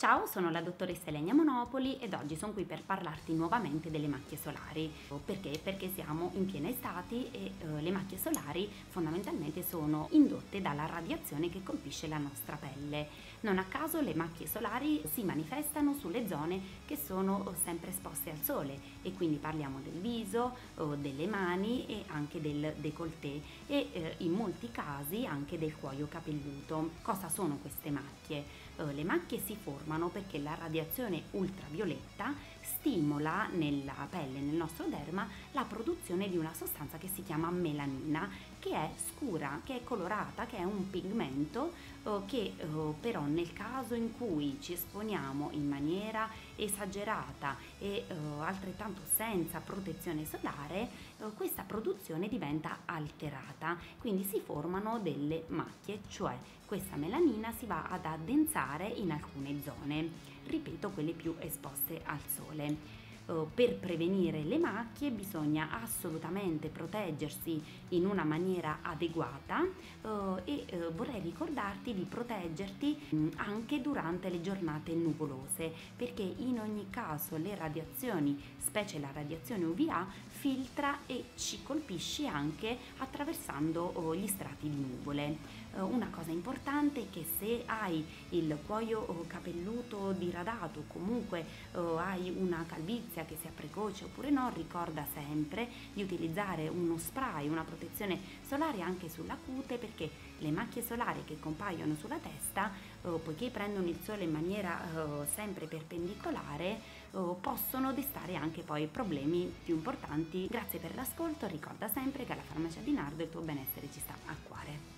Ciao, sono la dottoressa Elena Monopoli ed oggi sono qui per parlarti nuovamente delle macchie solari. Perché? Perché siamo in piena estate e le macchie solari fondamentalmente sono indotte dalla radiazione che colpisce la nostra pelle. Non a caso le macchie solari si manifestano sulle zone che sono sempre esposte al sole, e quindi parliamo del viso, delle mani e anche del décolleté e in molti casi anche del cuoio capelluto. Cosa sono queste macchie? Le macchie si formano perché la radiazione ultravioletta stimola nella pelle, nel nostro derma, la produzione di una sostanza che si chiama melanina, che è scura, che è colorata, che è un pigmento che però nel caso in cui ci esponiamo in maniera esagerata e altrettanto senza protezione solare, questa produzione diventa alterata, quindi si formano delle macchie, cioè questa melanina si va ad addensare in alcune zone, ripeto, quelle più esposte al sole. Per prevenire le macchie bisogna assolutamente proteggersi in una maniera adeguata e vorrei ricordarti di proteggerti anche durante le giornate nuvolose, perché in ogni caso le radiazioni, specie la radiazione UVA, filtra e ci colpisce anche attraversando gli strati di nuvole. Una cosa importante è che se hai il cuoio capelluto diradato, comunque hai una calvizie che sia precoce oppure no, ricorda sempre di utilizzare uno spray, una protezione solare anche sulla cute, perché le macchie solari che compaiono sulla testa, poiché prendono il sole in maniera sempre perpendicolare, possono destare anche poi problemi più importanti. Grazie per l'ascolto, ricorda sempre che alla Farmacia Di Nardo il tuo benessere ci sta a cuore.